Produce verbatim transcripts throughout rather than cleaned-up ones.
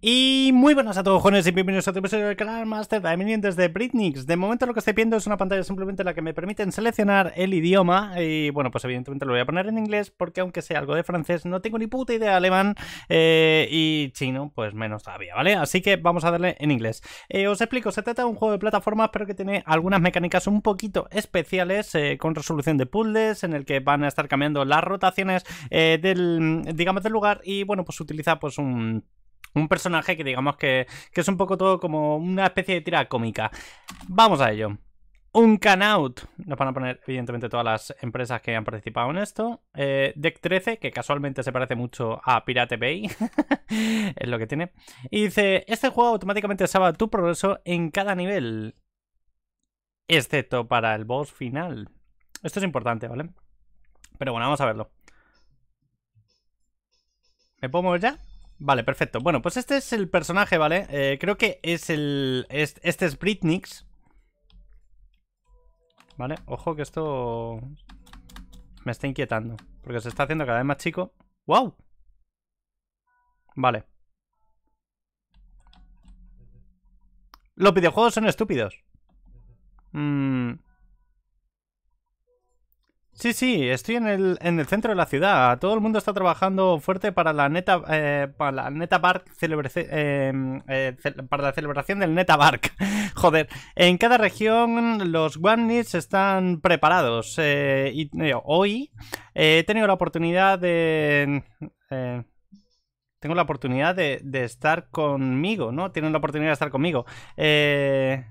Y muy buenas a todos, jóvenes, y bienvenidos a otro episodio del canal Master Daeminium desde Britnix. De momento lo que estoy viendo es una pantalla simplemente en la que me permiten seleccionar el idioma. Y bueno, pues evidentemente lo voy a poner en inglés, porque aunque sea algo de francés, no tengo ni puta idea de alemán, eh, y chino, pues menos todavía, ¿vale? Así que vamos a darle en inglés. eh, Os explico, se trata de un juego de plataformas, pero que tiene algunas mecánicas un poquito especiales, eh, con resolución de puzzles, en el que van a estar cambiando las rotaciones eh, del, digamos, del lugar. Y bueno, pues utiliza pues un... un personaje que digamos que, que es un poco todo como una especie de tira cómica. Vamos a ello. Un canout. Nos van a poner evidentemente todas las empresas que han participado en esto. eh, Deck trece, que casualmente se parece mucho a Pirate Bay. Es lo que tiene. Y dice, este juego automáticamente salva tu progreso en cada nivel, excepto para el boss final. Esto es importante, ¿vale? Pero bueno, vamos a verlo. ¿Me puedo mover ya? Vale, perfecto. Bueno, pues este es el personaje, ¿vale? Eh, creo que es el... Es, este es Vridnix. Vale, ojo que esto... me está inquietando, porque se está haciendo cada vez más chico. ¡Wow! Vale. Los videojuegos son estúpidos. Mm. Sí, sí, estoy en el, en el centro de la ciudad. Todo el mundo está trabajando fuerte para la neta, eh, para la Netbark, eh, eh, para la celebración del Netbark. Joder, en cada región los Guamnis están preparados. Eh, y eh, hoy eh, he tenido la oportunidad de... Eh, tengo la oportunidad de, de estar conmigo, ¿no? Tienen la oportunidad de estar conmigo. Eh...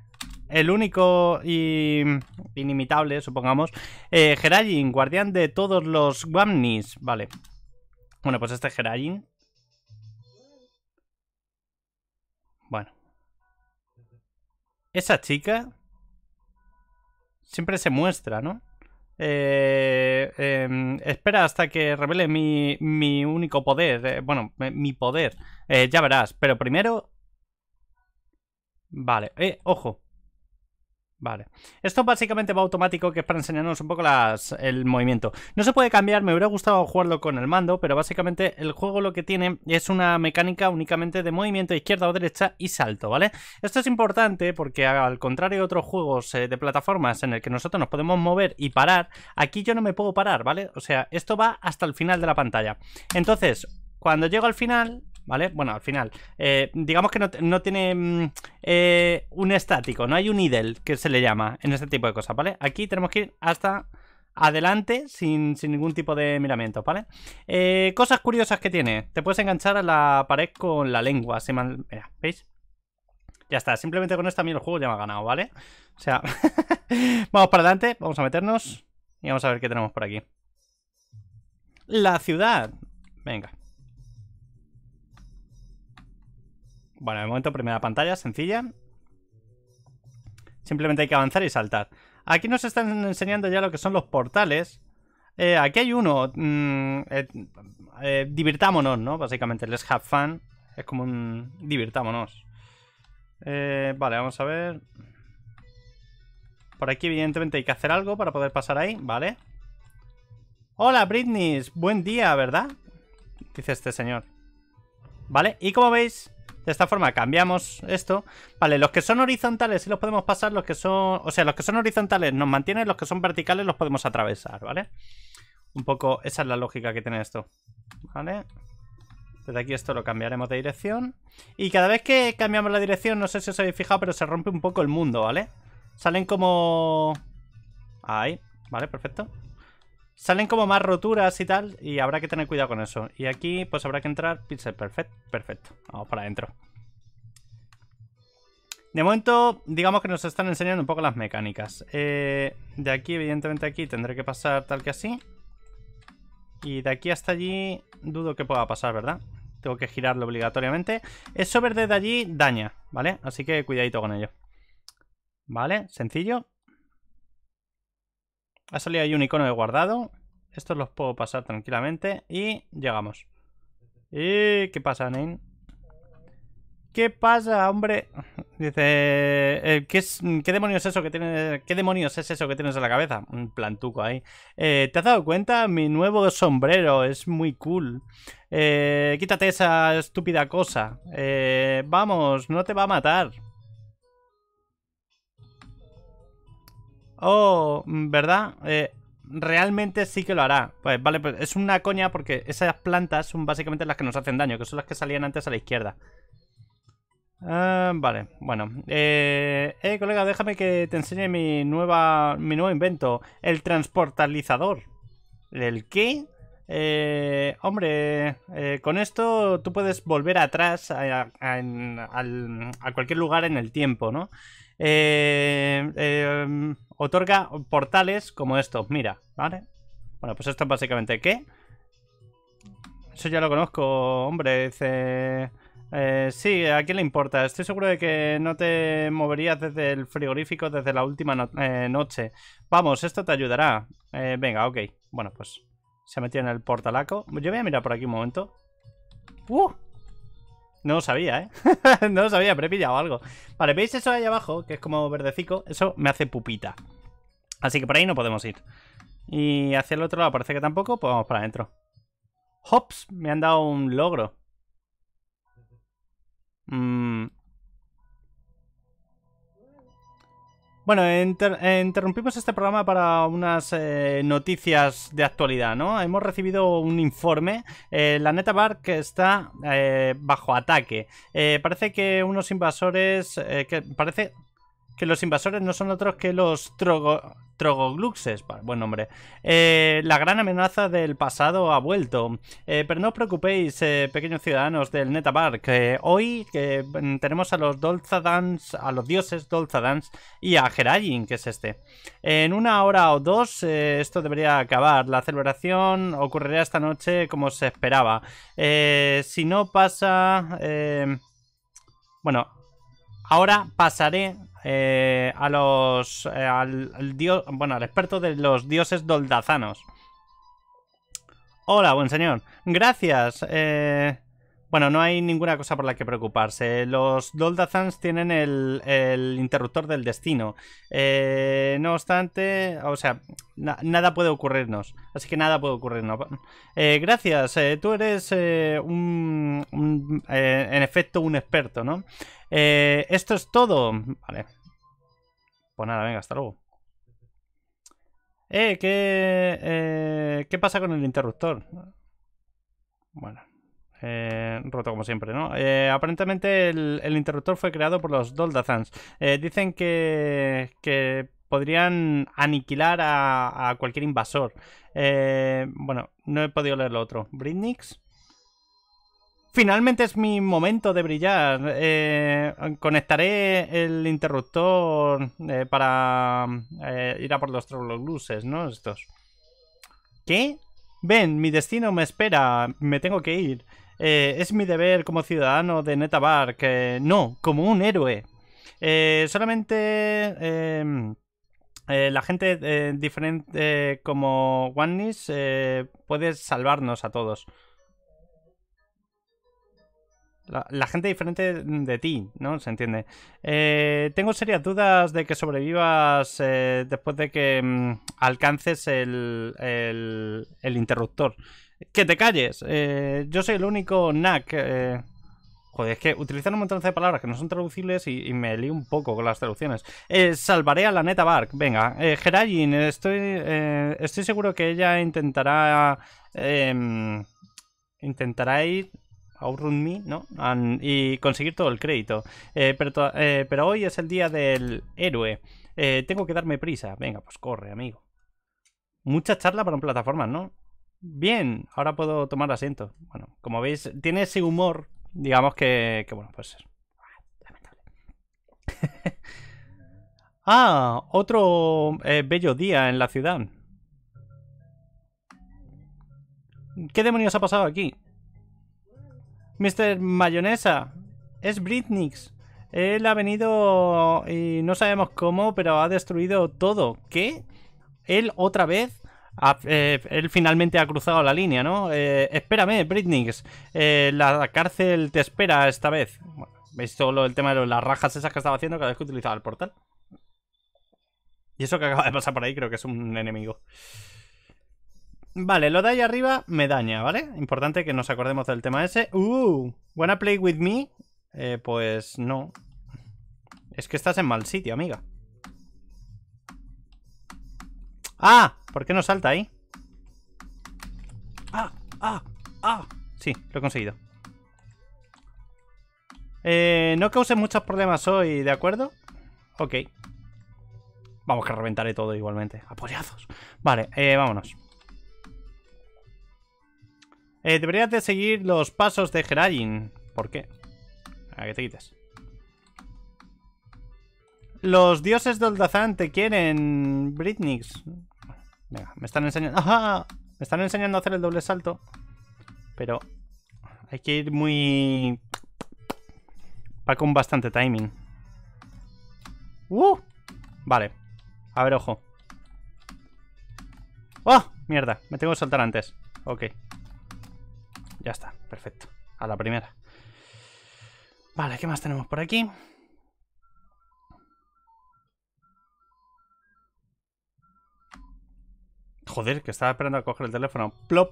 El único y inimitable, supongamos, eh, Geragin, guardián de todos los Guamnis. Vale. Bueno, pues este es Geragin. Bueno. Esa chica siempre se muestra, ¿no? Eh, eh, espera hasta que revele mi, mi único poder. Eh, bueno, mi poder. Eh, ya verás, pero primero... Vale, eh, ojo. Vale, esto básicamente va automático, que es para enseñarnos un poco las, el movimiento. No se puede cambiar, me hubiera gustado jugarlo con el mando, pero básicamente el juego lo que tiene es una mecánica únicamente de movimiento izquierda o derecha y salto, ¿vale? Esto es importante porque al contrario de otros juegos eh, de plataformas en el que nosotros nos podemos mover y parar, aquí yo no me puedo parar, ¿vale? O sea, esto va hasta el final de la pantalla. Entonces, cuando llego al final... ¿Vale? Bueno, al final, eh, digamos que no, no tiene eh, un estático, no hay un idle que se le llama en este tipo de cosas, ¿vale? Aquí tenemos que ir hasta adelante sin, sin ningún tipo de miramiento, ¿vale? Eh, cosas curiosas que tiene, te puedes enganchar a la pared con la lengua, si mal... Mira, ¿veis? Ya está, simplemente con esto a mí el juego ya me ha ganado, ¿vale? O sea, vamos para adelante, vamos a meternos y vamos a ver qué tenemos por aquí. La ciudad, venga. Bueno, de momento primera pantalla, sencilla. Simplemente hay que avanzar y saltar. Aquí nos están enseñando ya lo que son los portales. Eh, aquí hay uno. Mm, eh, eh, divirtámonos, ¿no? Básicamente, let's have fun. Es como un... divirtámonos. Eh, vale, vamos a ver. Por aquí evidentemente hay que hacer algo para poder pasar ahí, ¿vale? Hola, Britnix. Buen día, ¿verdad? Dice este señor. Vale, y como veis... de esta forma cambiamos esto. Vale, los que son horizontales sí los podemos pasar. Los que son... O sea, los que son horizontales nos mantienen. Los que son verticales los podemos atravesar, ¿vale? Un poco esa es la lógica que tiene esto. Vale. Desde aquí esto lo cambiaremos de dirección. Y cada vez que cambiamos la dirección, no sé si os habéis fijado, pero se rompe un poco el mundo, ¿vale? Salen como... Ahí. Vale, perfecto. Salen como más roturas y tal, y habrá que tener cuidado con eso. Y aquí pues habrá que entrar pixel perfect. Perfecto, vamos para adentro. De momento digamos que nos están enseñando un poco las mecánicas. eh, De aquí evidentemente aquí tendré que pasar tal que así. Y de aquí hasta allí dudo que pueda pasar, ¿verdad? Tengo que girarlo obligatoriamente. Eso verde de allí daña, ¿vale? Así que cuidadito con ello. Vale, sencillo. Ha salido ahí un icono de guardado. Estos los puedo pasar tranquilamente. Y llegamos. ¿Y qué pasa, Nen? ¿Qué pasa, hombre? Dice, eh, ¿qué, es, qué, demonios eso que tiene, ¿qué demonios es eso que tienes en la cabeza? Un plantuco ahí. Eh, ¿Te has dado cuenta? Mi nuevo sombrero es muy cool. Eh, quítate esa estúpida cosa. Eh, vamos, no te va a matar. Oh, ¿verdad? Eh, realmente sí que lo hará. Pues vale, pues es una coña porque esas plantas son básicamente las que nos hacen daño, que son las que salían antes a la izquierda. Uh, vale, bueno. Eh, eh, colega, déjame que te enseñe mi nueva mi nuevo invento, el transportalizador. ¿El qué? Eh, hombre, eh, con esto tú puedes volver atrás a, a, a, a cualquier lugar en el tiempo, ¿no? Eh, eh, otorga portales como estos, mira, ¿vale? Bueno, pues esto es básicamente ¿qué? Eso ya lo conozco, hombre, dice... Eh, sí, ¿a quién le importa? Estoy seguro de que no te moverías desde el frigorífico desde la última no eh, noche. Vamos, esto te ayudará. Eh, venga, ok. Bueno, pues se ha metido en el portalaco. Yo voy a mirar por aquí un momento. ¡Uh! No lo sabía, ¿eh? No lo sabía, pero he pillado algo. Vale, ¿veis eso ahí abajo? Que es como verdecico. Eso me hace pupita. Así que por ahí no podemos ir. Y hacia el otro lado parece que tampoco. Pues vamos para adentro. ¡Hops! Me han dado un logro. Mm. Bueno, inter interrumpimos este programa para unas eh, noticias de actualidad, ¿no? Hemos recibido un informe. Eh, la Netbark está eh, bajo ataque. Eh, parece que unos invasores... Eh, que parece que los invasores no son otros que los trogo... Troglogluxes, buen nombre. Eh, la gran amenaza del pasado ha vuelto. Eh, pero no os preocupéis, eh, pequeños ciudadanos del Netbark. Eh, hoy eh, tenemos a los Doldazans, a los dioses Doldazans y a Geragin, que es este. En una hora o dos eh, esto debería acabar. La celebración ocurrirá esta noche como se esperaba. Eh, si no pasa... Eh, bueno, ahora pasaré... Eh, a los eh, al, al dios, bueno, al experto de los dioses doldazanos. Hola, buen señor. Gracias. Eh, bueno, no hay ninguna cosa por la que preocuparse. Los Doldazans tienen el, el interruptor del destino. Eh, no obstante, o sea, na nada puede ocurrirnos. Así que nada puede ocurrirnos. Eh, gracias. Eh, tú eres eh, un, un eh, en efecto un experto, ¿no? Eh, esto es todo. Vale. Pues nada, venga, hasta luego. Eh, ¿qué, eh, ¿qué pasa con el interruptor? Bueno, eh, roto como siempre, ¿no? Eh, aparentemente el, el interruptor fue creado por los Doldazans. Eh, dicen que, que podrían aniquilar a, a cualquier invasor. Eh, bueno, no he podido leer lo otro. ¿Britnix? Finalmente es mi momento de brillar. Eh, conectaré el interruptor eh, para eh, ir a por los Troglogluxes, ¿no? Estos. ¿Qué? Ven, mi destino me espera. Me tengo que ir. Eh, es mi deber como ciudadano de Netbark. Eh, no, como un héroe. Eh, solamente... Eh, Eh, la gente eh, diferente eh, como Guamnis eh, puede salvarnos a todos. La, la gente diferente de ti, ¿no? Se entiende. Eh, tengo serias dudas de que sobrevivas eh, después de que mm, alcances el, el, el interruptor. ¡Que te calles! Eh, yo soy el único N A C. Eh, joder, es que utilizan un montón de palabras que no son traducibles y, y me lío un poco con las traducciones. Eh, salvaré a la Netbark. Venga, eh, Geragin, estoy, eh, estoy seguro que ella intentará... Eh, intentará ir... Outrun me, ¿no? And, y conseguir todo el crédito. Eh, pero, to eh, pero hoy es el día del héroe. Eh, tengo que darme prisa. Venga, pues corre, amigo. Mucha charla para un plataformas, ¿no? Bien, ahora puedo tomar asiento. Bueno, como veis, tiene ese humor, digamos que, que bueno, pues... Lamentable. Ah, otro eh, bello día en la ciudad. ¿Qué demonios ha pasado aquí? mister Mayonesa, es Britnix. Él ha venido y no sabemos cómo, pero ha destruido todo. ¿Qué? Él otra vez. Ha, eh, él finalmente ha cruzado la línea, ¿no? Eh, espérame, Britnix. Eh, la cárcel te espera esta vez. Bueno, ¿Veis todo el tema de las rajas esas que estaba haciendo cada vez que utilizaba el portal? Y eso que acaba de pasar por ahí creo que es un enemigo. Vale, lo de ahí arriba me daña, ¿vale? Importante que nos acordemos del tema ese. ¡Uh! ¿Wanna play with me? Eh, pues no. Es que estás en mal sitio, amiga. ¡Ah! ¿Por qué no salta ahí? ¡Ah! ¡Ah! ¡Ah! Sí, lo he conseguido. Eh, no causes muchos problemas hoy, ¿de acuerdo? Ok. Vamos, que reventaré todo igualmente. Apoyados. Vale, eh, vámonos. Eh, deberías de seguir los pasos de Geragin. ¿Por qué? A que te quites. Los dioses Doldazan te quieren, Britnix. Venga, me están enseñando... ¡Ajá! Me están enseñando a hacer el doble salto. Pero hay que ir muy... Va con bastante timing. ¡Uh! Vale. A ver, ojo. ¡Oh! Mierda, me tengo que soltar antes. Ok. Ya está, perfecto. A la primera. Vale, ¿qué más tenemos por aquí? Joder, que estaba esperando a coger el teléfono. Plop.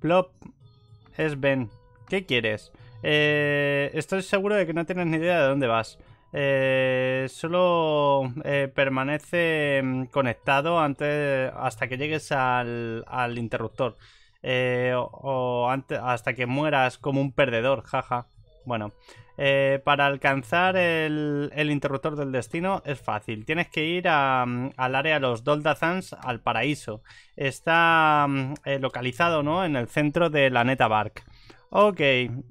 Plop. Es Ben. ¿Qué quieres? Eh, estoy seguro de que no tienes ni idea de dónde vas. Eh, solo eh, permanece conectado antes, hasta que llegues al, al interruptor. Eh, o, o antes, hasta que mueras como un perdedor, jaja. Bueno, eh, para alcanzar el, el interruptor del destino es fácil. Tienes que ir a, al área de los Doldazans, al paraíso. Está eh, localizado, ¿no?, en el centro de la Netbark. Ok,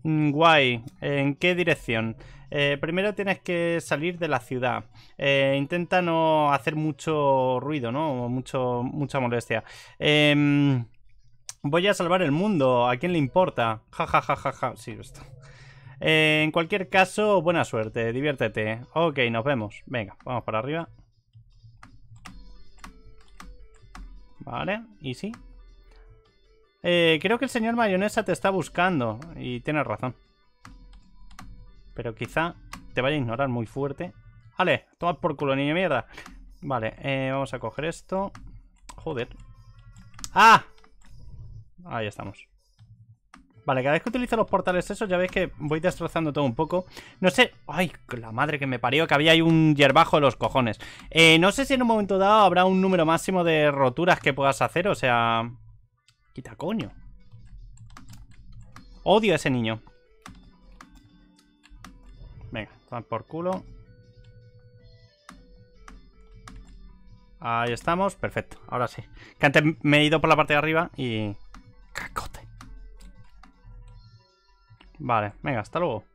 guay. ¿En qué dirección? Eh, primero tienes que salir de la ciudad. Eh, intenta no hacer mucho ruido, ¿no? Mucho, mucha molestia. Eh, voy a salvar el mundo. ¿A quién le importa? Ja, ja, ja, ja, ja. Sí, esto. Eh, en cualquier caso, buena suerte. Diviértete. Ok, nos vemos. Venga, vamos para arriba. Vale, y sí. Eh, creo que el señor Mayonesa te está buscando. Y tienes razón. Pero quizá te vaya a ignorar muy fuerte. Vale, toma por culo, niño mierda. Vale, eh, vamos a coger esto. Joder. ¡Ah! Ahí estamos. Vale, cada vez que utilizo los portales esos, ya veis que voy destrozando todo un poco. No sé... ¡Ay, la madre que me parió! Que había ahí un hierbajo de los cojones. Eh, no sé si en un momento dado habrá un número máximo de roturas que puedas hacer. O sea... Quita, coño. Odio a ese niño. Venga, van por culo. Ahí estamos, perfecto. Ahora sí. Que antes me he ido por la parte de arriba y... ¡Cacote! Vale, venga, hasta luego.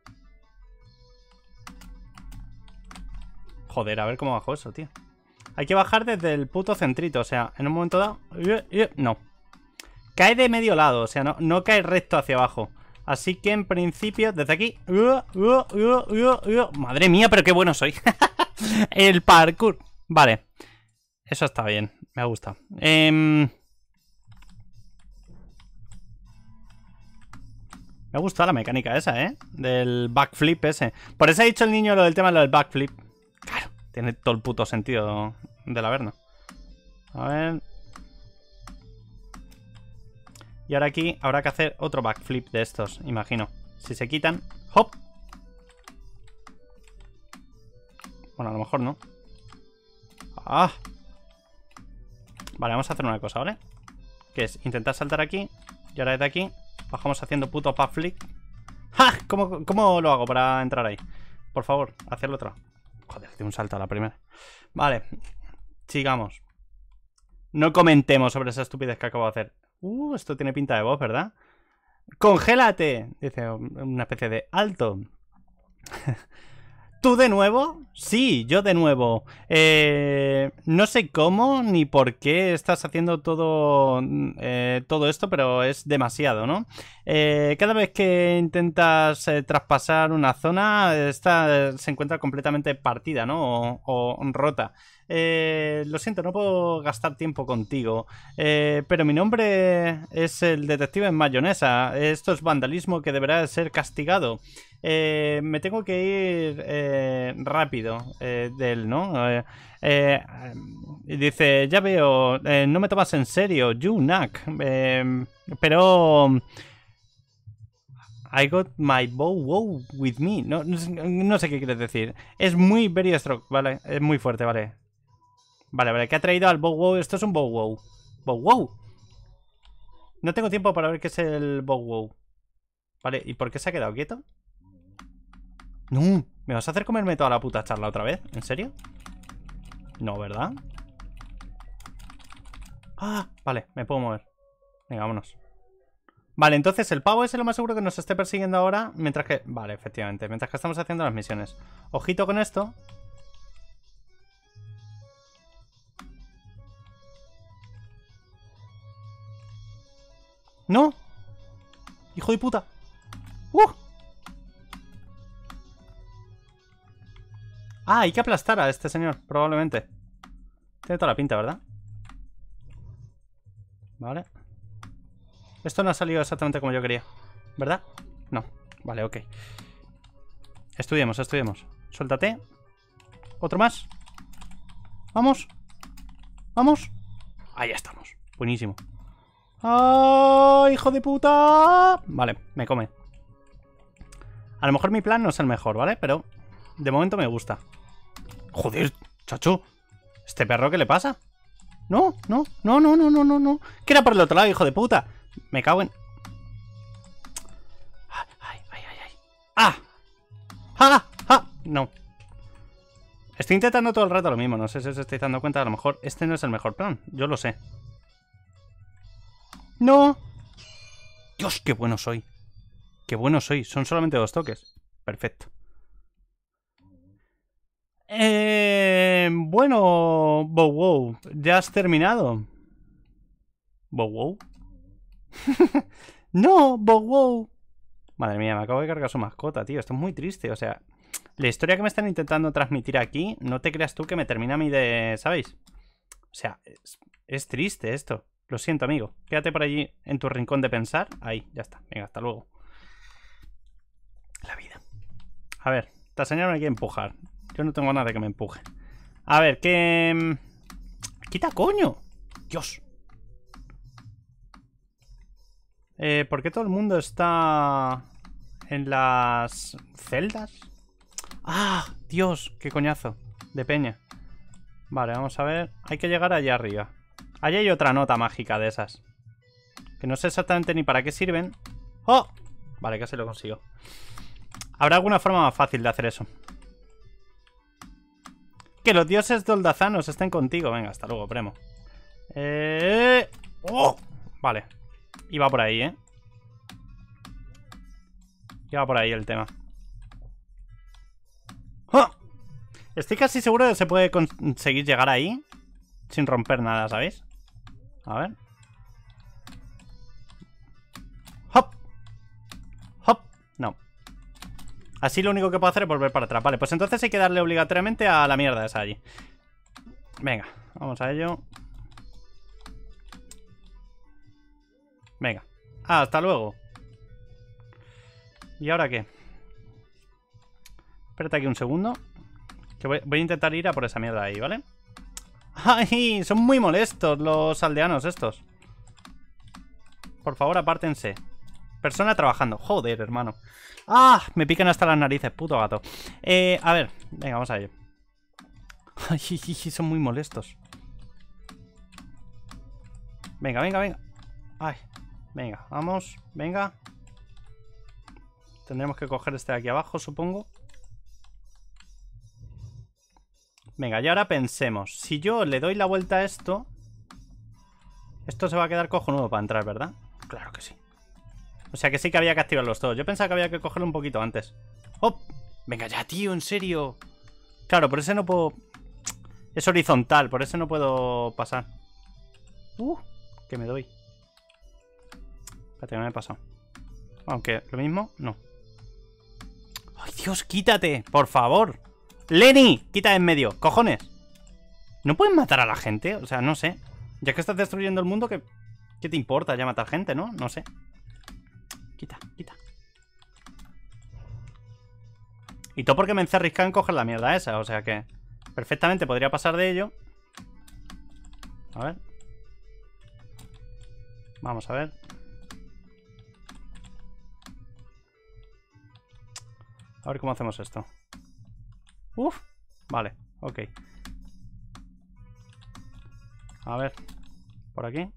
Joder, a ver cómo bajo eso, tío. Hay que bajar desde el puto centrito. O sea, en un momento dado... No. Cae de medio lado, o sea, no, no cae recto hacia abajo. Así que en principio, desde aquí... Uh, uh, uh, uh, uh. Madre mía, pero qué bueno soy. El parkour. Vale. Eso está bien, me gusta. Eh... Me ha gustado la mecánica esa, ¿eh? Del backflip ese. Por eso ha dicho el niño lo del tema del backflip. Claro, tiene todo el puto sentido del averno. A ver... Y ahora aquí habrá que hacer otro backflip de estos, imagino. Si se quitan... ¡Hop! Bueno, a lo mejor no. ¡Ah! Vale, vamos a hacer una cosa, ¿vale? Que es intentar saltar aquí. Y ahora desde aquí bajamos haciendo puto backflip. ¡Ja! ¿Cómo, cómo lo hago para entrar ahí? Por favor, hacia el otro. Joder, de un salto a la primera. Vale, sigamos. No comentemos sobre esa estupidez que acabo de hacer. Uh, esto tiene pinta de voz, ¿verdad? ¡Congélate! Dice una especie de alto. ¿Tú de nuevo? Sí, yo de nuevo. Eh, no sé cómo ni por qué estás haciendo todo, eh, todo esto, pero es demasiado, ¿no? Eh, cada vez que intentas eh, traspasar una zona, esta eh, se encuentra completamente partida, ¿no? O, o rota. Eh, lo siento, no puedo gastar tiempo contigo, eh, pero mi nombre es el detective en mayonesa. Esto es vandalismo que deberá ser castigado. Eh, me tengo que ir eh, rápido eh, de él, ¿no? Eh, eh, dice, ya veo, eh, no me tomas en serio, you knack. Eh, pero... I got my bow wow with me. No, no, no sé qué quieres decir. Es muy very stroke, ¿vale? Es muy fuerte, ¿vale? Vale, vale, que ha traído al bow wow. Esto es un bow wow. Bow wow. No tengo tiempo para ver qué es el bow wow. Vale, ¿y por qué se ha quedado quieto? No, ¿me vas a hacer comerme toda la puta charla otra vez? ¿En serio? No, ¿verdad? Ah, vale, me puedo mover. Venga, vámonos. Vale, entonces el pavo es lo más seguro que nos esté persiguiendo ahora. Mientras que... Vale, efectivamente, mientras que estamos haciendo las misiones. Ojito con esto. ¡No! ¡Hijo de puta! ¡Uh! Ah, hay que aplastar a este señor, probablemente. Tiene toda la pinta, ¿verdad? Vale. Esto no ha salido exactamente como yo quería, ¿verdad? No, vale, ok. Estudiemos, estudiemos. Suéltate. Otro más. Vamos. Vamos. Ahí estamos, buenísimo. ¡Ah, hijo de puta! Vale, me come. A lo mejor mi plan no es el mejor, ¿vale? Pero... de momento me gusta. Joder, chacho. ¿Este perro qué le pasa? No, no, no, no, no, no, no, no. Que era por el otro lado, hijo de puta. Me cago en... Ay, ay, ay, ay. ¡Ah! ¡Ah! ¡Ah! No. Estoy intentando todo el rato lo mismo. No sé si os estáis dando cuenta. A lo mejor este no es el mejor plan. Yo lo sé. ¡No! Dios, qué bueno soy. Qué bueno soy. Son solamente dos toques. Perfecto. Eh, bueno, Bow Wow, ya has terminado. ¿Bow Wow? No, Bow Wow. Madre mía, me acabo de cargar su mascota, tío. Esto es muy triste, o sea, la historia que me están intentando transmitir aquí, no te creas tú que me termina a mí de... ¿Sabéis? O sea, es, es triste esto. Lo siento, amigo. Quédate por allí en tu rincón de pensar. Ahí, ya está. Venga, hasta luego. La vida. A ver, esta señora me quiere empujar. Yo no tengo nada que me empuje. A ver, que... ¡Quita, coño! ¡Dios! Eh, ¿por qué todo el mundo está en las celdas? ¡Ah! ¡Dios! ¡Qué coñazo! De peña. Vale, vamos a ver. Hay que llegar allá arriba. Allí hay otra nota mágica de esas. Que no sé exactamente ni para qué sirven. ¡Oh! Vale, casi lo consigo. Habrá alguna forma más fácil de hacer eso. Que los dioses doldazanos estén contigo. Venga, hasta luego, primo. Eh... ¡Oh! Vale. Iba por ahí, ¿eh? Iba por ahí el tema. ¡Oh! Estoy casi seguro de que se puede conseguir llegar ahí sin romper nada, ¿sabéis? A ver. ¡Hop! ¡Hop! No. Así lo único que puedo hacer es volver para atrás. Vale, pues entonces hay que darle obligatoriamente a la mierda esa allí. Venga, vamos a ello. Venga, ah, hasta luego. ¿Y ahora qué? Espérate aquí un segundo, que voy, voy a intentar ir a por esa mierda ahí, ¿vale? ¡Ay! Son muy molestos los aldeanos estos. Por favor, apártense. Persona trabajando. Joder, hermano. ¡Ah! Me pican hasta las narices, puto gato. Eh, a ver, venga, vamos a ello. Ay, son muy molestos. Venga, venga, venga. Ay, venga, vamos, venga. Tendremos que coger este de aquí abajo, supongo. Venga, y ahora pensemos. Si yo le doy la vuelta a esto, esto se va a quedar cojonudo para entrar, ¿verdad? Claro que sí. O sea que sí que había que activarlos todos. Yo pensaba que había que cogerlo un poquito antes. ¡Oh! Venga ya, tío, en serio. Claro, por ese no puedo... Es horizontal, por ese no puedo pasar. ¡Uh! Que me doy. Espérate, no me he pasado. Aunque lo mismo, no. ¡Ay, Dios, quítate! ¡Por favor! ¡Lenny! ¡Quítate en medio! ¡Cojones! ¿No pueden matar a la gente? O sea, no sé. Ya que estás destruyendo el mundo, ¿qué, qué te importa ya matar gente, no? No sé. Quita, quita. Y todo porque me encerriscan en coger la mierda esa. O sea que perfectamente podría pasar de ello. A ver. Vamos a ver. A ver cómo hacemos esto. Uf. Vale, ok. A ver. Por aquí.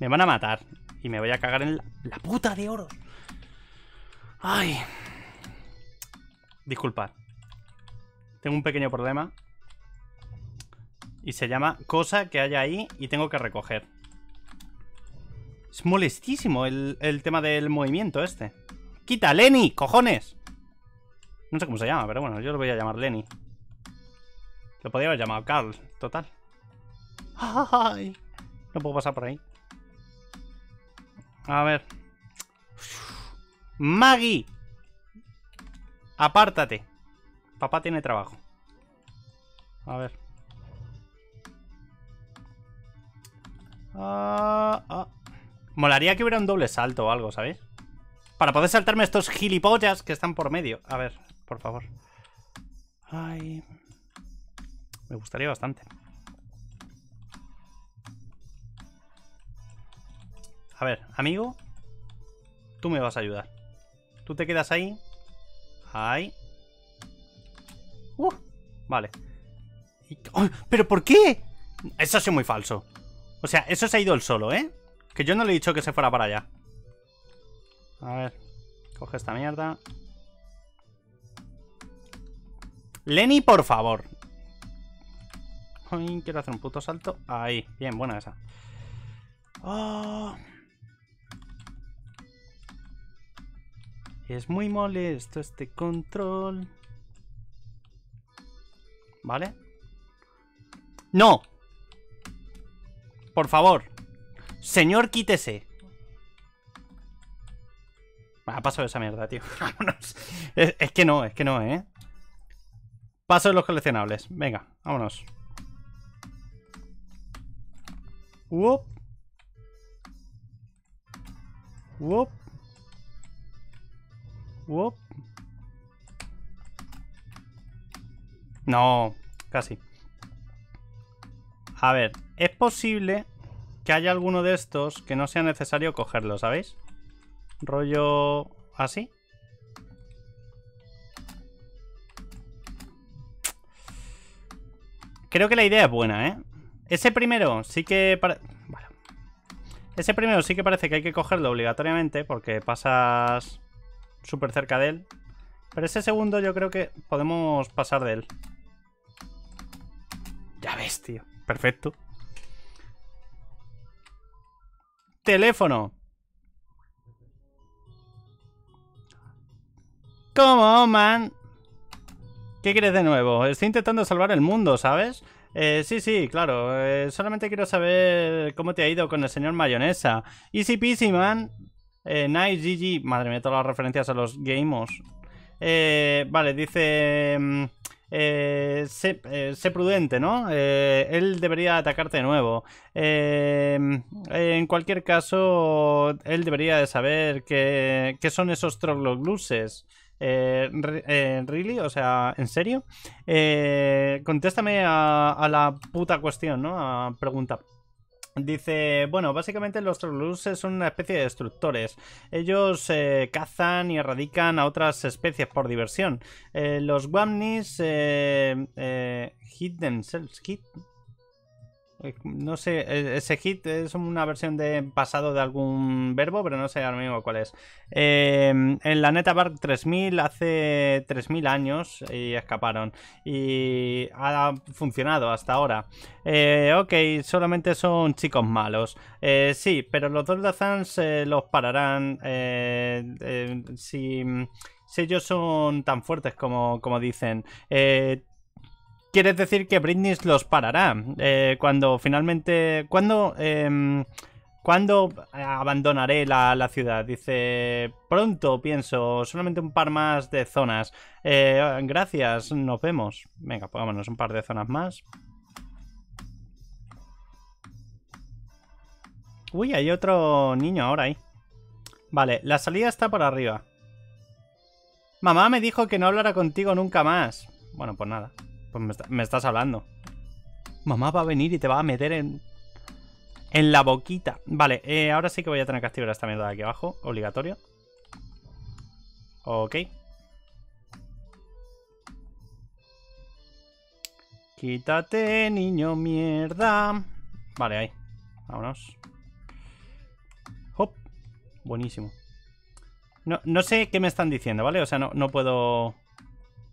Me van a matar. Y me voy a cagar en la, la puta de oros. Ay. Disculpad. Tengo un pequeño problema. Y se llama cosa que haya ahí y tengo que recoger. Es molestísimo el, el tema del movimiento este. ¡Quita, Lenny! ¡Cojones! No sé cómo se llama, pero bueno, yo lo voy a llamar Lenny. Lo podría haber llamado Carl, total. ¡Ay! No puedo pasar por ahí. A ver. Maggie, apártate. Papá tiene trabajo. A ver. Ah, ah. Molaría que hubiera un doble salto o algo, ¿sabéis? Para poder saltarme estos gilipollas que están por medio. A ver, por favor. Ay. Me gustaría bastante. A ver, amigo, tú me vas a ayudar. Tú te quedas ahí. Ahí. Uh, vale. Y, oh, ¿pero por qué? Eso ha sido muy falso. O sea, eso se ha ido él solo, ¿eh? Que yo no le he dicho que se fuera para allá. A ver. Coge esta mierda. Lenny, por favor. Ay, quiero hacer un puto salto. Ahí. Bien, buena esa. Oh... Es muy molesto este control. ¿Vale? ¡No! Por favor. Señor, quítese. Ah, paso de esa mierda, tío. Vámonos. Es, es que no, es que no, ¿eh? Paso de los coleccionables. Venga, vámonos. Uop. Uop. Uop. No, casi. A ver, es posible que haya alguno de estos que no sea necesario cogerlo, ¿sabéis? Rollo así. Creo que la idea es buena, ¿eh? Ese primero sí que... Para... Bueno. Ese primero sí que parece que hay que cogerlo obligatoriamente porque pasas... súper cerca de él. Pero ese segundo yo creo que podemos pasar de él. Ya ves, tío. Perfecto. Teléfono. Como man. ¿Qué quieres de nuevo? Estoy intentando salvar el mundo, ¿sabes? Eh, sí, sí, claro. Eh, solamente quiero saber cómo te ha ido con el señor Mayonesa. Easy peasy, man. Eh, nice, G G. Madre mía, todas las referencias a los gamers. Eh, vale, dice... Eh, sé, eh, sé prudente, ¿no? Eh, él debería atacarte de nuevo. Eh, en cualquier caso, él debería de saber qué son esos troglogluxes. Eh, eh, ¿Really? O sea, ¿en serio? Eh, contéstame a, a la puta cuestión, ¿no? A pregunta. Dice, bueno, básicamente los troglogluxes son una especie de destructores. Ellos eh, cazan y erradican a otras especies por diversión. Eh, los Guamnis eh, eh, hit themselves, hit. Eh, no sé, ese hit es una versión de pasado de algún verbo, pero no sé ahora mismo cuál es. Eh, en la Netbark tres mil hace tres mil años y escaparon. Y ha funcionado hasta ahora. Eh, ok, solamente son chicos malos. Eh, sí, pero los Doldazans eh, los pararán eh, eh, si, si ellos son tan fuertes como, como dicen. Eh, ¿Quieres decir que Britnix los parará? Eh, cuando finalmente... ¿Cuándo, eh, ¿cuándo abandonaré la, la ciudad? Dice... Pronto, pienso. Solamente un par más de zonas. Eh, gracias, nos vemos. Venga, pongámonos un par de zonas más. Uy, hay otro niño ahora ahí. Vale, la salida está por arriba. Mamá me dijo que no hablara contigo nunca más. Bueno, pues nada. Pues me, está, me estás hablando. Mamá va a venir y te va a meter en... en la boquita. Vale, eh, ahora sí que voy a tener que activar esta mierda de aquí abajo. Obligatorio. Ok. Quítate, niño mierda. Vale, ahí. Vámonos. Hop. Buenísimo. No, no sé qué me están diciendo, ¿vale? O sea, no, no puedo...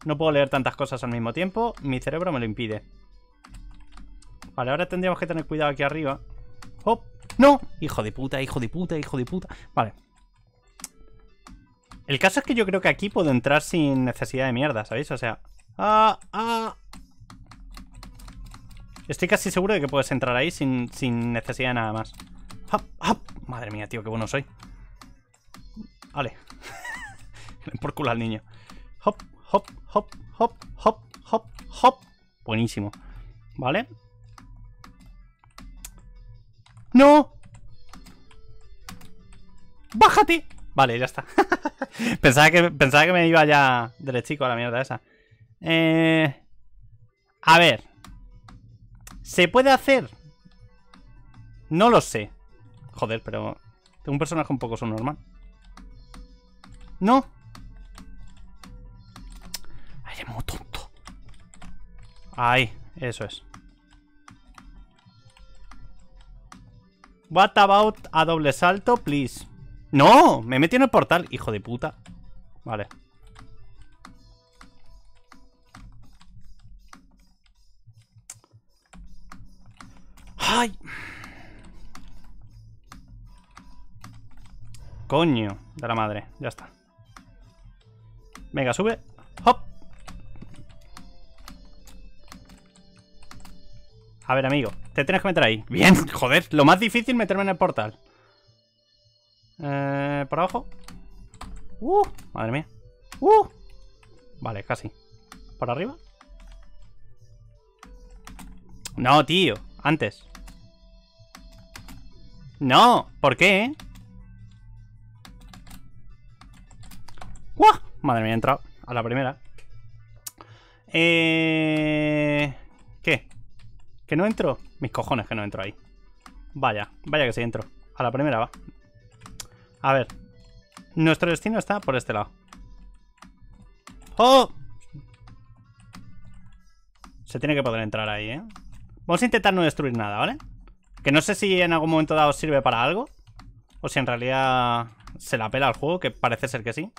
No puedo leer tantas cosas al mismo tiempo. Mi cerebro me lo impide. Vale, ahora tendríamos que tener cuidado aquí arriba. ¡Oh! ¡No! Hijo de puta, hijo de puta, hijo de puta. Vale. El caso es que yo creo que aquí puedo entrar sin necesidad de mierda, ¿sabéis? O sea... ¡Ah! ¡Ah! Estoy casi seguro de que puedes entrar ahí sin, sin necesidad de nada más. ¡Hop! ¡Hop! Madre mía, tío, qué bueno soy. Vale. Por culo al niño. ¡Hop! ¡Hop! ¡Hop! ¡Hop! ¡Hop! ¡Hop! ¡Hop! Buenísimo. Vale. ¡No! ¡Bájate! Vale, ya está. Pensaba que, pensaba que me iba ya derechico a la mierda esa. Eh, a ver. ¿Se puede hacer? No lo sé. Joder, pero... tengo un personaje un poco subnormal. ¡No! ¡Ay, eres muy tonto! Ahí, eso es. What about a doble salto, please? ¡No! Me metí en el portal, hijo de puta. Vale. ¡Ay! Coño de la madre, ya está. Venga, sube. ¡Hop! A ver, amigo, te tienes que meter ahí. Bien, joder, lo más difícil, meterme en el portal. Eh, por abajo. Uh, madre mía. Uh. Vale, casi. ¿Por arriba? No, tío, antes. No, ¿por qué? ¡Guau! Madre mía, he entrado a la primera. Eh... ¿Qué? ¿Que no entro? Mis cojones que no entro ahí. Vaya, vaya que sí entro. A la primera va. A ver. Nuestro destino está por este lado. ¡Oh! Se tiene que poder entrar ahí, ¿eh? Vamos a intentar no destruir nada, ¿vale? Que no sé si en algún momento dado sirve para algo. O si en realidad se la pela al juego, que parece ser que sí.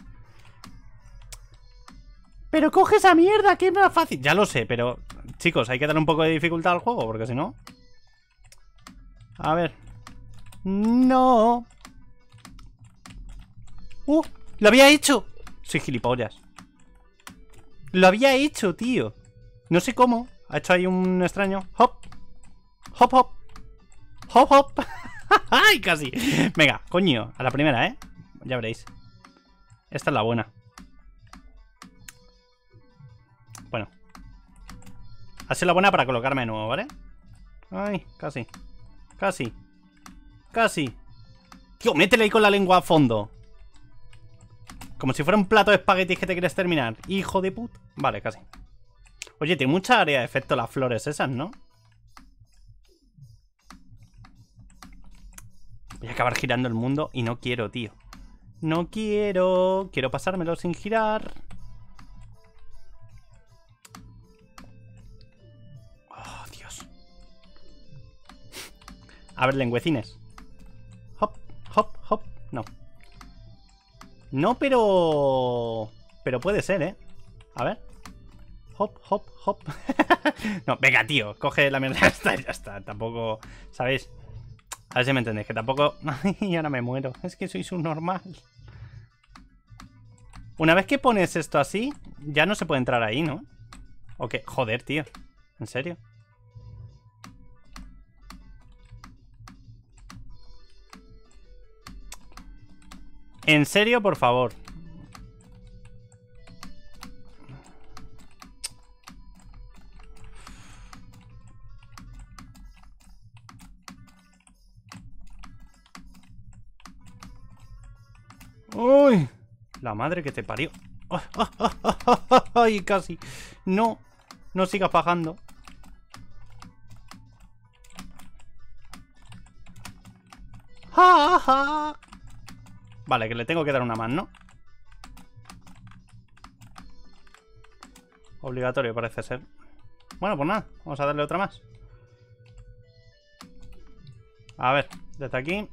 ¡Pero coge esa mierda! ¡Que es más fácil! Ya lo sé, pero... chicos, hay que darle un poco de dificultad al juego, porque si no... A ver... ¡No! ¡Uh! ¡Lo había hecho! Soy gilipollas. ¡Lo había hecho, tío! No sé cómo. Ha hecho ahí un extraño... ¡Hop! ¡Hop, hop! ¡Hop, hop! ¡Ay, casi! Venga, coño. A la primera, ¿eh? Ya veréis. Esta es la buena. Bueno, ha sido la buena para colocarme de nuevo, ¿vale? Ay, casi. Casi. Casi. Tío, métele ahí con la lengua a fondo. Como si fuera un plato de espaguetis que te quieres terminar. Hijo de puta. Vale, casi. Oye, tiene mucha área de efecto las flores esas, ¿no? Voy a acabar girando el mundo y no quiero, tío. No quiero. Quiero pasármelo sin girar. A ver, lengüecines. Hop, hop, hop. No. No, pero... pero puede ser, ¿eh? A ver. Hop, hop, hop. No, venga, tío. Coge la mierda. Ya está, ya está. Tampoco... ¿sabéis? A ver si me entendéis. Que tampoco... Ay, ahora me muero. Es que soy subnormal. Una vez que pones esto así, ya no se puede entrar ahí, ¿no? ¿O qué? Joder, tío. ¿En serio? En serio, por favor. ¡Uy! La madre que te parió. ¡Ay, oh, oh, oh, oh, oh, oh, oh, casi! No, no sigas bajando. ¡Ja, ja! Vale, que le tengo que dar una más, ¿no? Obligatorio parece ser. Bueno, pues nada, vamos a darle otra más. A ver, desde aquí.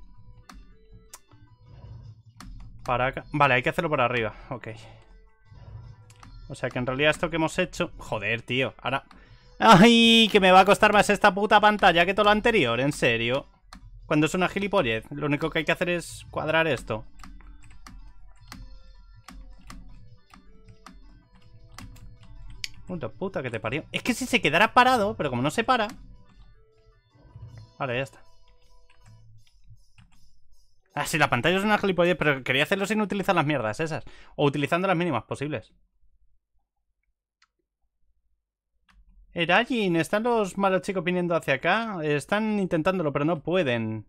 Para acá. Vale, hay que hacerlo por arriba. Ok. O sea que en realidad esto que hemos hecho... Joder, tío. Ahora... ¡Ay! Que me va a costar más esta puta pantalla que todo lo anterior. En serio. Cuando es una gilipollez. Lo único que hay que hacer es cuadrar esto. Puta puta que te parió. Es que si se quedara parado, pero como no se para... Vale, ya está. Ah, sí, la pantalla es una gilipollez, pero quería hacerlo sin utilizar las mierdas esas. O utilizando las mínimas posibles. Geragin, están los malos chicos viniendo hacia acá. Están intentándolo, pero no pueden.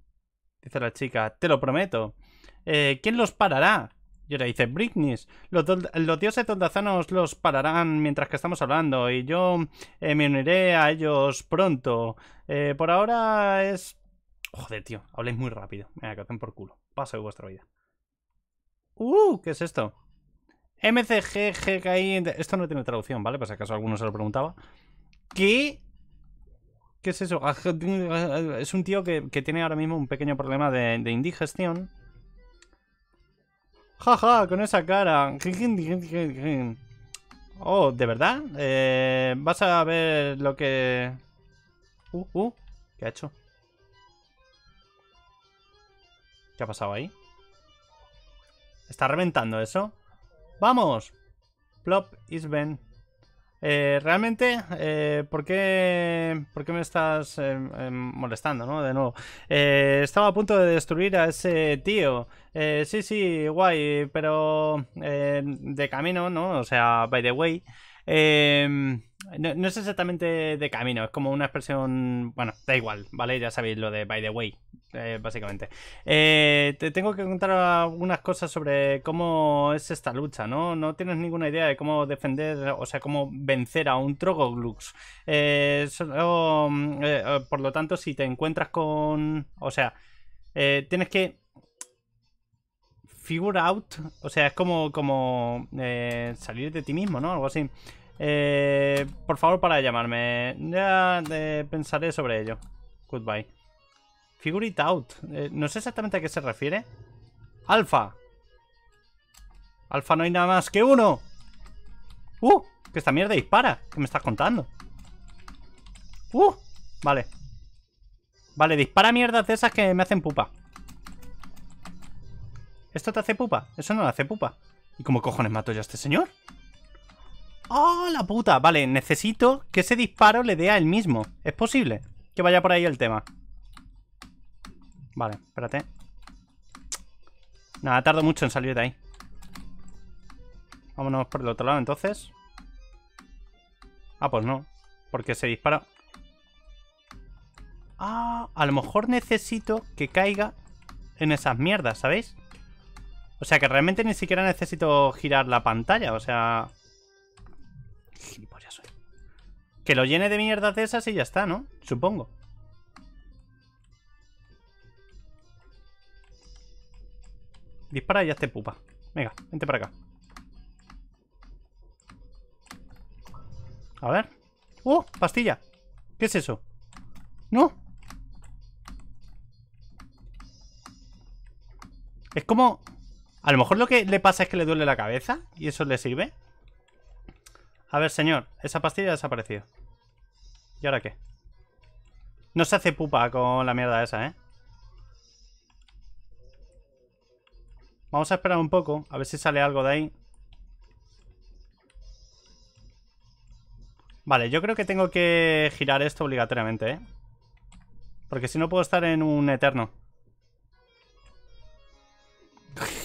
Dice la chica, te lo prometo. Eh, ¿Quién los parará? Y ahora dice, Britnix. Los, los dioses doldazanos los pararán mientras que estamos hablando. Y yo eh, me uniré a ellos pronto. Eh, por ahora es... Joder, tío, habléis muy rápido. Mira, que hacen por culo. Pasa de vuestra vida. ¡Uh! ¿Qué es esto? M C G G K I. Esto no tiene traducción, ¿vale? Pues acaso alguno se lo preguntaba. ¿Qué? ¿Qué es eso? Es un tío que, que tiene ahora mismo un pequeño problema de, de indigestión. Jaja, ja, con esa cara. Oh, ¿de verdad? Eh, vas a ver lo que... Uh, uh, ¿qué ha hecho? ¿Qué ha pasado ahí? ¿Está reventando eso? ¡Vamos! Plop is Ben. Eh, realmente, eh, ¿por qué, ¿por qué me estás eh, eh, molestando, ¿no? De nuevo. Eh, estaba a punto de destruir a ese tío. Eh, sí, sí, guay, pero eh, de camino, ¿no? O sea, by the way. Eh, no, no es exactamente de camino, es como una expresión... Bueno, da igual, ¿vale? Ya sabéis lo de by the way, eh, básicamente. Eh, te tengo que contar algunas cosas sobre cómo es esta lucha, ¿no? No tienes ninguna idea de cómo defender, o sea, cómo vencer a un Troglogluxes. Eh, solo, eh, por lo tanto, si te encuentras con... O sea, eh, tienes que... Figure out, o sea, es como, como eh, salir de ti mismo, ¿no? Algo así. Eh, por favor, para de llamarme. Ya eh, pensaré sobre ello. Goodbye. Figure it out. Eh, no sé exactamente a qué se refiere. Alfa. Alfa no hay nada más que uno. ¡Uh! Que esta mierda dispara. ¿Qué me estás contando? ¡Uh! Vale. Vale, dispara mierdas de esas que me hacen pupa. ¿Esto te hace pupa? Eso no lo hace pupa. ¿Y cómo cojones mato yo a este señor? ¡Oh, la puta! Vale, necesito que ese disparo le dé a él mismo. ¿Es posible que vaya por ahí el tema? Vale, espérate. Nada, tardo mucho en salir de ahí. Vámonos por el otro lado, entonces. Ah, pues no. Porque se dispara... Ah, a lo mejor necesito que caiga en esas mierdas, ¿sabéis? O sea que realmente ni siquiera necesito girar la pantalla, o sea... Gilipollas soy. Que lo llene de mierdas de esas y ya está, ¿no? Supongo. Dispara y ya te pupa. Venga, vente para acá. A ver. ¡Uh! ¡Pastilla! ¿Qué es eso? ¡No! Es como... A lo mejor lo que le pasa es que le duele la cabeza. ¿Y eso le sirve? A ver, señor. Esa pastilla ha desaparecido. ¿Y ahora qué? No se hace pupa con la mierda esa, ¿eh? Vamos a esperar un poco. A ver si sale algo de ahí. Vale, yo creo que tengo que girar esto obligatoriamente, ¿eh? Porque si no puedo estar en un eterno.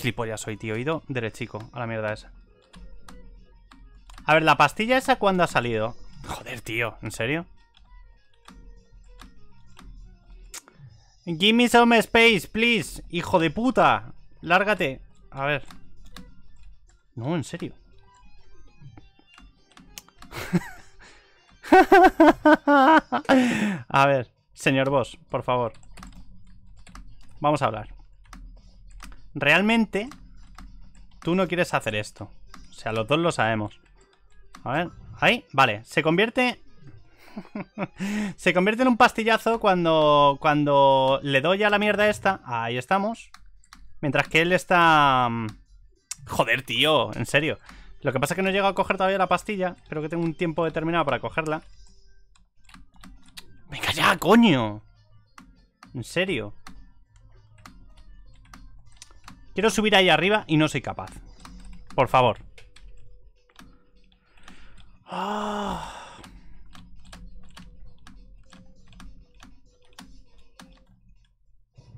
Gilipollas soy, tío. Ido derechico a la mierda esa. A ver, la pastilla esa, ¿cuándo ha salido? Joder, tío. ¿En serio? Give me some space, please. Hijo de puta. Lárgate. A ver. No, en serio. A ver, señor boss, por favor. Vamos a hablar. Realmente, tú no quieres hacer esto. O sea, los dos lo sabemos. A ver, ahí, vale. Se convierte... Se convierte en un pastillazo cuando, cuando le doy a la mierda esta. Ahí estamos. Mientras que él está... Joder, tío, en serio. Lo que pasa es que no he llegado a coger todavía la pastilla. Creo que tengo un tiempo determinado para cogerla. Venga ya, coño. En serio. Quiero subir ahí arriba y no soy capaz. Por favor. Ah... Oh.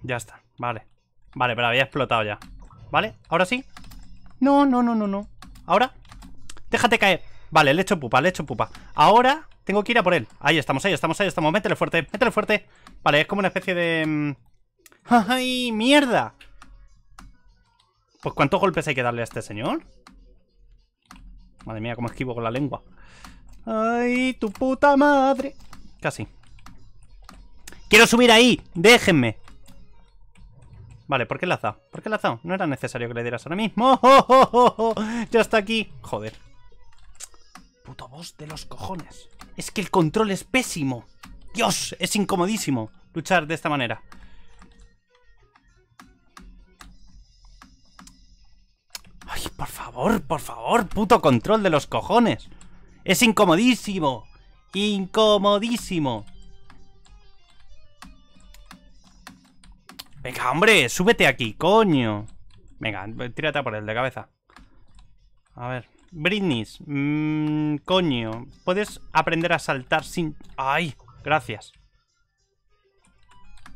Ya está, vale. Vale, pero había explotado ya. ¿Vale? ¿Ahora sí? No, no, no, no, no. ¿Ahora? Déjate caer. Vale, le echo pupa, le echo pupa. Ahora tengo que ir a por él. Ahí estamos, ahí estamos, ahí estamos. Métele fuerte, métele fuerte. Vale, es como una especie de... ¡Ay, mierda! Pues ¿cuántos golpes hay que darle a este señor? Madre mía, cómo esquivo con la lengua. ¡Ay, tu puta madre! Casi. ¡Quiero subir ahí! ¡Déjenme! Vale, ¿por qué lazado? ¿Por qué lazado? No era necesario que le dieras ahora mismo. ¡Oh, oh, oh, oh! ¡Ya está aquí! Joder. Puto boss de los cojones. Es que el control es pésimo. Dios, es incomodísimo luchar de esta manera. Ay, por favor, por favor. Puto control de los cojones. Es incomodísimo. Incomodísimo. Venga, hombre, súbete aquí, coño. Venga, tírate a por él de cabeza. A ver, Britnix, mmm, coño, puedes aprender a saltar sin... ¡Ay! Gracias.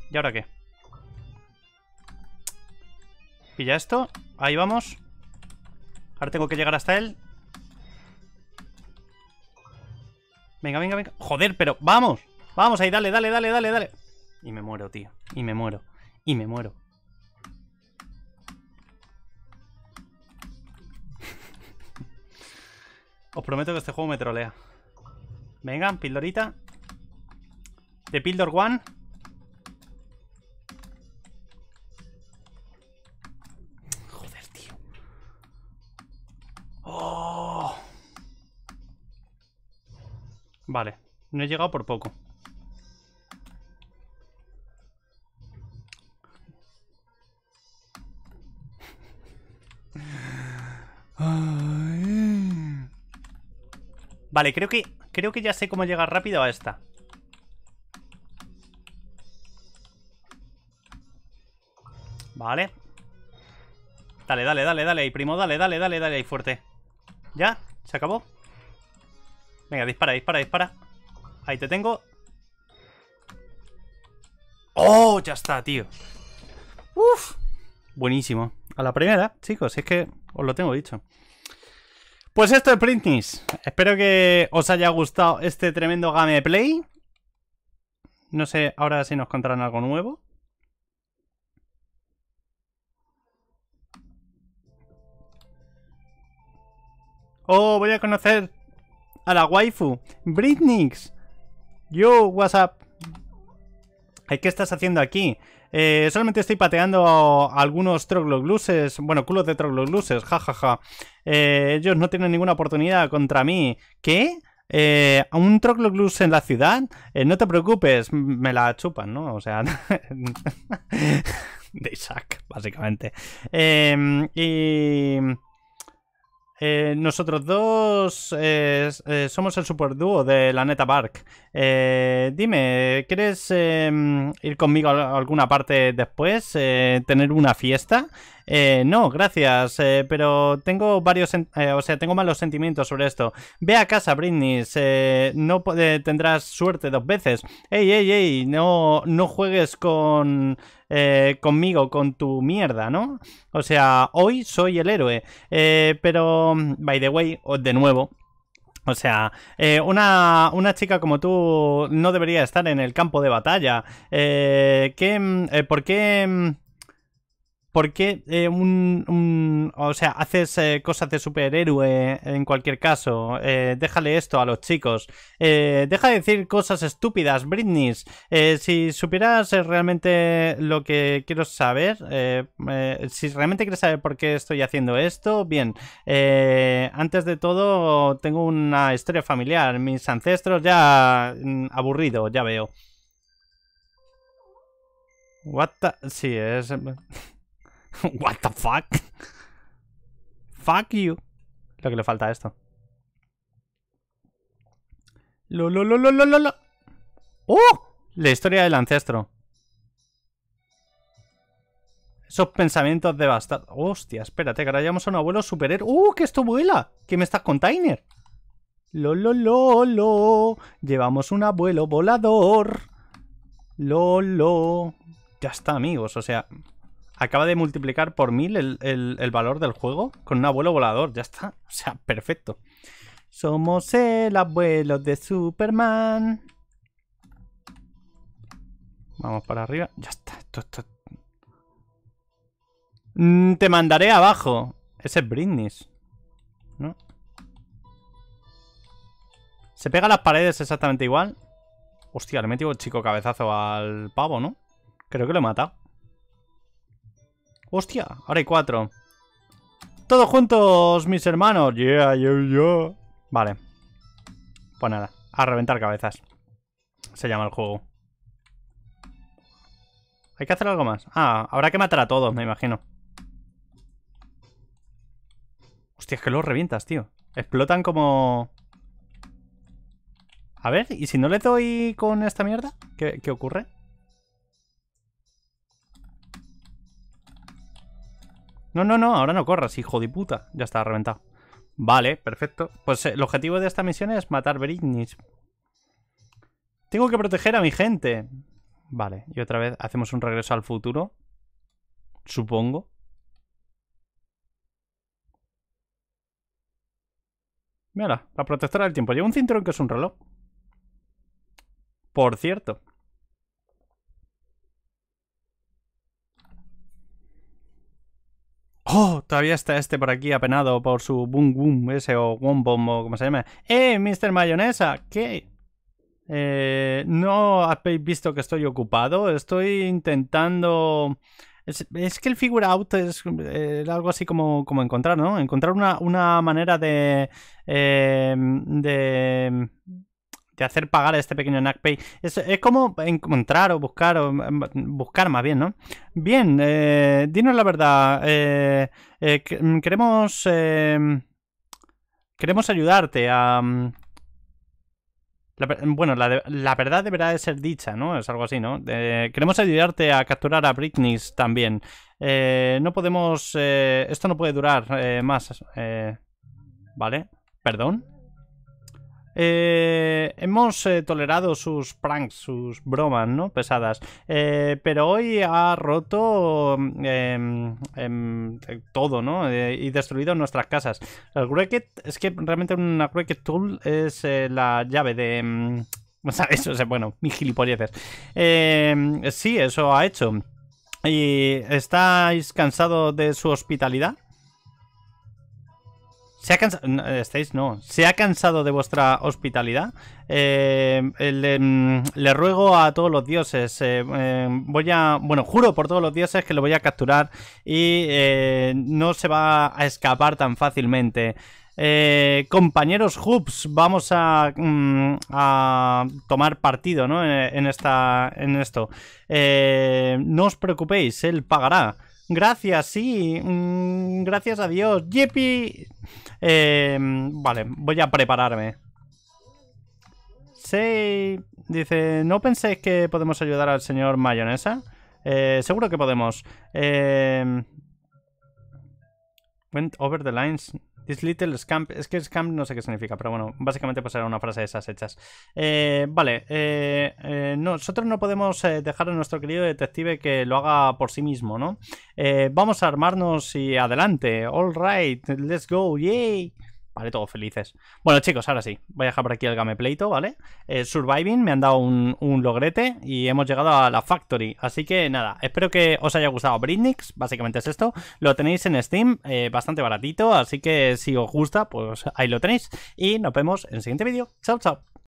¿Y ahora qué? Pilla esto, ahí vamos. Ahora tengo que llegar hasta él. Venga, venga, venga. Joder, pero vamos. Vamos ahí, dale, dale, dale, dale, dale. Y me muero, tío, y me muero. Y me muero. Os prometo que este juego me trolea. Venga, pildorita. De Pildor One. Joder, tío. Oh. Vale, no he llegado por poco. Vale, creo que creo que ya sé cómo llegar rápido a esta. Vale. Dale, dale, dale, dale ahí, primo. Dale, dale, dale, dale ahí fuerte. ¿Ya? ¿Se acabó? Venga, dispara, dispara, dispara. Ahí te tengo. ¡Oh! Ya está, tío. ¡Uf! Buenísimo. A la primera, chicos, es que os lo tengo dicho. Pues esto es Britnix. Espero que os haya gustado este tremendo gameplay. No sé, ahora si nos contarán algo nuevo. Oh, voy a conocer a la waifu. Britnix. Yo, what's up? ¿Qué estás haciendo aquí? Eh, solamente estoy pateando algunos troglogluxes. Bueno, culos de troglogluxes, jajaja. Ja. Eh, ellos no tienen ninguna oportunidad contra mí. ¿Qué? Eh, ¿Un trogloglux en la ciudad? Eh, no te preocupes, me la chupan, ¿no? O sea... de Isaac, básicamente. Eh, y... Eh, nosotros dos eh, eh, somos el superdúo de la Netbark. Eh, dime, ¿quieres eh, ir conmigo a alguna parte después? Eh, ¿Tener una fiesta? Eh, no, gracias, eh, pero tengo varios, eh, o sea, tengo malos sentimientos sobre esto. Ve a casa, Britnix, eh, no eh, tendrás suerte dos veces. Ey, ey, ey, no, no juegues con... Eh, conmigo, con tu mierda, ¿no? O sea, hoy soy el héroe. Eh, pero, by the way, de nuevo... O sea, eh, una, una chica como tú no debería estar en el campo de batalla. Eh, ¿qué, eh, ¿Por qué...? porque eh, un, un, o sea, haces eh, cosas de superhéroe en cualquier caso. Eh, déjale esto a los chicos. Eh, deja de decir cosas estúpidas, Britnix. Eh, si supieras eh, realmente lo que quiero saber, eh, eh, si realmente quieres saber por qué estoy haciendo esto, bien. Eh, antes de todo, tengo una historia familiar. Mis ancestros ya... aburrido, ya veo. What the... Sí, es... What the fuck? Fuck you. Lo que le falta a esto. Lo, lo, lo, lo, lo, lo. ¡Oh! La historia del ancestro. Esos pensamientos devastados. Hostia, espérate, que ahora llegamos a un abuelo superhéroe. ¡Uh! ¡Que esto vuela! ¿Qué me estás container? Lo, lo, lo, lo. Llevamos un abuelo volador. Lo, lo. Ya está, amigos, o sea... Acaba de multiplicar por mil el, el, el valor del juego con un abuelo volador. Ya está. O sea, perfecto. Somos el abuelo de Superman. Vamos para arriba. Ya está. Esto, esto. Mm, te mandaré abajo. Ese es Britnix, ¿no? Se pega a las paredes exactamente igual. Hostia, le he metido el chico cabezazo al pavo, ¿no? Creo que lo he matado. Hostia, ahora hay cuatro. Todos juntos, mis hermanos. Yeah, yeah, yeah. Vale. Pues nada, a reventar cabezas. Se llama el juego. Hay que hacer algo más. Ah, habrá que matar a todos, me imagino. Hostia, es que los revientas, tío. Explotan como... A ver, ¿y si no le doy con esta mierda? ¿Qué, qué ocurre? No, no, no, ahora no corras, hijo de puta. Ya está, reventado. Vale, perfecto. Pues eh, el objetivo de esta misión es matar Britnix. Tengo que proteger a mi gente. Vale, y otra vez hacemos un regreso al futuro. Supongo. Mira, la protectora del tiempo. Lleva un cinturón que es un reloj. Por cierto. Oh, todavía está este por aquí apenado por su boom boom ese o boom boom o como se llama. ¡Eh, mister Mayonesa! ¿Qué? Eh, ¿no habéis visto que estoy ocupado? Estoy intentando... Es, es que el figure out es eh, algo así como, como encontrar, ¿no? Encontrar una, una manera de... Eh, de... de hacer pagar a este pequeño NACPay. Es, es como encontrar o buscar, o buscar más bien, ¿no? Bien, eh, dinos la verdad. Eh, eh, queremos eh, queremos ayudarte a... La, bueno, la, la verdad deberá de ser dicha, ¿no? Es algo así, ¿no? Eh, queremos ayudarte a capturar a Britnix también. Eh, no podemos... Eh, esto no puede durar eh, más. Eh, ¿Vale? ¿Perdón? Eh, hemos eh, tolerado sus pranks, sus bromas, ¿no? Pesadas. Eh, pero hoy ha roto eh, eh, todo, ¿no? Eh, y destruido nuestras casas. El Grueket, es que realmente una Grueket Tool es eh, la llave de... Eh, ¿sabes? O sea, bueno, mis gilipolleces. Eh, sí, eso ha hecho. ¿Y estáis cansados de su hospitalidad? ¿Se ha cansado? No, estáis, no. ¿Se ha cansado de vuestra hospitalidad? Eh, le, le ruego a todos los dioses. Eh, eh, voy a... Bueno, juro por todos los dioses que lo voy a capturar. Y eh, no se va a escapar tan fácilmente. Eh, compañeros Hoops, vamos a, mm, a tomar partido, ¿no? En, en, esta, en esto. Eh, no os preocupéis, él pagará. Gracias, sí. Mm, gracias a Dios. ¡Yipi! Eh, vale, voy a prepararme. Sí. Dice, ¿no penséis que podemos ayudar al señor Mayonesa? Eh, seguro que podemos. Eh, went over the lines. This little scamp. Es que scamp no sé qué significa, pero bueno, básicamente pues era una frase de esas hechas. Eh, vale, eh, eh, nosotros no podemos eh, dejar a nuestro querido detective que lo haga por sí mismo, ¿no? Eh, vamos a armarnos y adelante. All right, let's go, yay. Vale, todos felices. Bueno, chicos, ahora sí. Voy a dejar por aquí el gamepleito, ¿vale? Eh, Surviving, me han dado un, un logrete y hemos llegado a la Factory. Así que nada, espero que os haya gustado Britnix. Básicamente es esto. Lo tenéis en Steam, eh, bastante baratito. Así que si os gusta, pues ahí lo tenéis. Y nos vemos en el siguiente vídeo. Chao, chao.